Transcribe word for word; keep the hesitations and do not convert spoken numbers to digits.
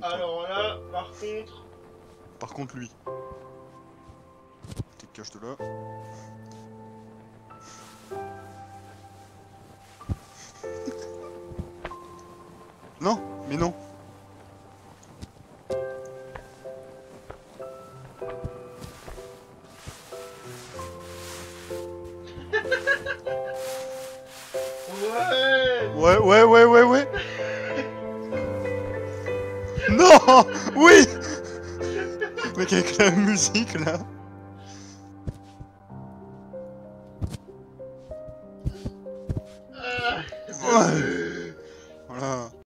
contre. Alors toi. Là, par contre. Par contre, lui. Tu te caches de là. Non, mais non. Ouais, ouais, ouais, ouais, ouais. Non, oui. Mec, avec la musique là. Ouais.